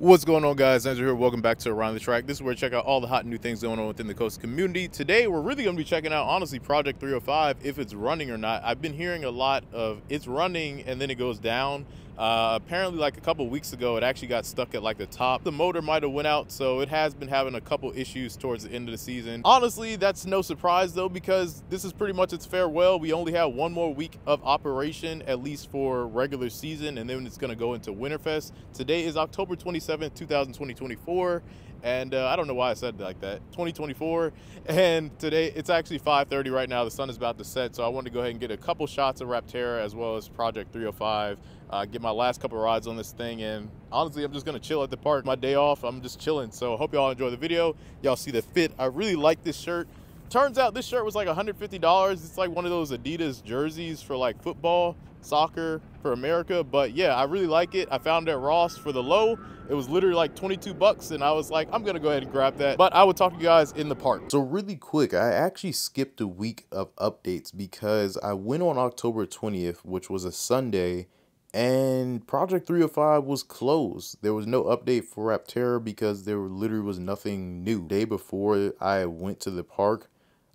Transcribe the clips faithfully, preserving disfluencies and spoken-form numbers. What's going on, guys? Andrew here. Welcome back to Around the Track. This is where I check out all the hot new things going on within the coast community. Today, we're really going to be checking out, honestly, Project three oh five, if it's running or not. I've been hearing a lot of it's running and then it goes down. Uh, apparently, like a couple weeks ago, it actually got stuck at like the top. The motor might have went out, so it has been having a couple issues towards the end of the season. Honestly, that's no surprise, though, because this is pretty much its farewell. We only have one more week of operation, at least for regular season, and then it's going to go into Winterfest. Today is October twenty-seventh, two thousand twenty-four, and uh, I don't know why I said it like that, twenty twenty-four, and today it's actually five thirty right now. The sun is about to set, so I wanted to go ahead and get a couple shots of Rapterra as well as Project three oh five, uh, get my last couple rides on this thing, and honestly, I'm just gonna chill at the park. My day off, I'm just chilling, so I hope y'all enjoy the video. Y'all see the fit. I really like this shirt. Turns out this shirt was like one hundred fifty dollars. It's like one of those Adidas jerseys for like football, soccer for America. But yeah, I really like it. I found it at Ross for the low. It was literally like twenty-two bucks, and I was like, I'm gonna go ahead and grab that. But I will talk to you guys in the park. So really quick, I actually skipped a week of updates because I went on October twentieth, which was a Sunday, and Project three oh five was closed. There was no update for Rapterra because there literally was nothing new. The day before I went to the park,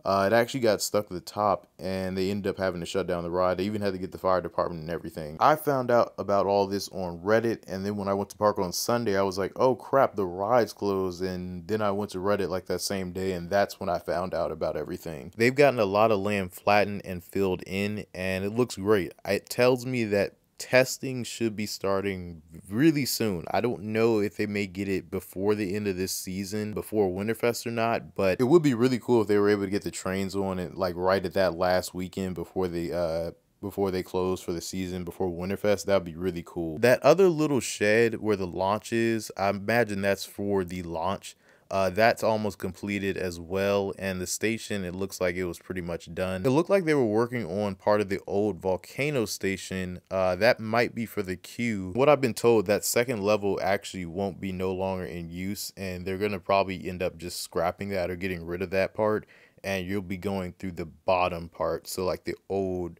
Uh, it actually got stuck at the top, and they ended up having to shut down the ride. They even had to get the fire department and everything. I found out about all this on Reddit, and then when I went to park on Sunday, I was like, oh crap, the ride's closed. And then I went to Reddit like that same day, and that's when I found out about everything. They've gotten a lot of land flattened and filled in, and it looks great. It tells me that testing should be starting really soon. I don't know if they may get it before the end of this season, before Winterfest or not, but it would be really cool if they were able to get the trains on it like right at that last weekend before they uh before they close for the season, before Winterfest. That'd be really cool. That other little shed where the launch is, I imagine that's for the launch. Uh, that's almost completed as well, and the station, it looks like it was pretty much done. It looked like they were working on part of the old volcano station. Uh, that might be for the queue. What I've been told, that second level actually won't be no longer in use, and they're gonna probably end up just scrapping that or getting rid of that part, and you'll be going through the bottom part. So like the old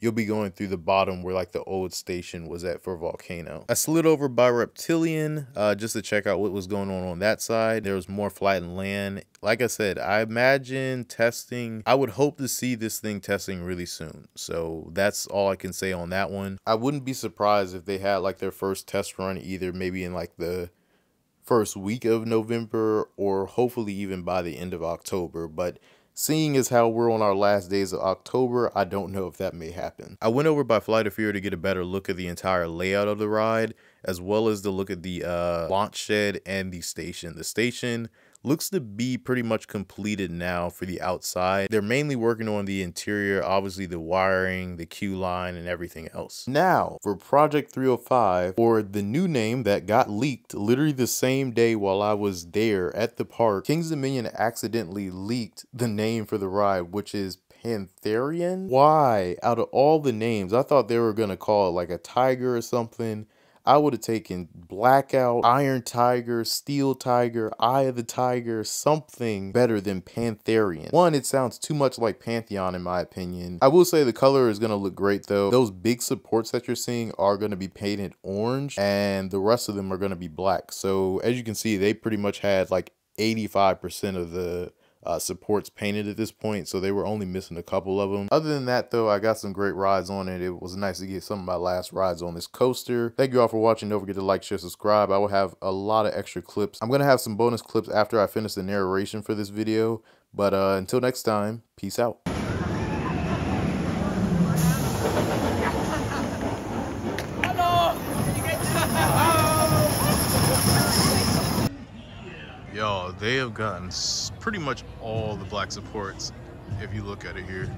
You'll be going through the bottom where like the old station was at for Volcano. I slid over by Reptilian uh, just to check out what was going on on that side. There was more flattened land. Like I said, I imagine testing, I would hope to see this thing testing really soon. So that's all I can say on that one. I wouldn't be surprised if they had like their first test run either maybe in like the first week of November or hopefully even by the end of October. But seeing as how we're on our last days of October, I don't know if that may happen. I went over by Flight of Fear to get a better look at the entire layout of the ride, as well as to look at the uh, launch shed and the station. The station looks to be pretty much completed now for the outside. They're mainly working on the interior, obviously the wiring, the queue line, and everything else. Now, for Project three oh five, or the new name that got leaked literally the same day while I was there at the park, Kings Dominion accidentally leaked the name for the ride, which is Pantherian. Why? Out of all the names, I thought they were gonna call it like a tiger or something. I would have taken Blackout, Iron Tiger, Steel Tiger, Eye of the Tiger, something better than Pantherian. One, it sounds too much like Pantheon in my opinion. I will say the color is going to look great though. Those big supports that you're seeing are going to be painted orange, and the rest of them are going to be black. So as you can see, they pretty much had like eighty-five percent of the uh, supports painted at this point, so they were only missing a couple of them. Other than that though, I got some great rides on it. It was nice to get some of my last rides on this coaster. Thank you all for watching. Don't forget to like, share, subscribe. I will have a lot of extra clips. I'm gonna have some bonus clips after I finish the narration for this video, but uh until next time, peace out. Y'all, they have gotten pretty much all the black supports if you look at it here.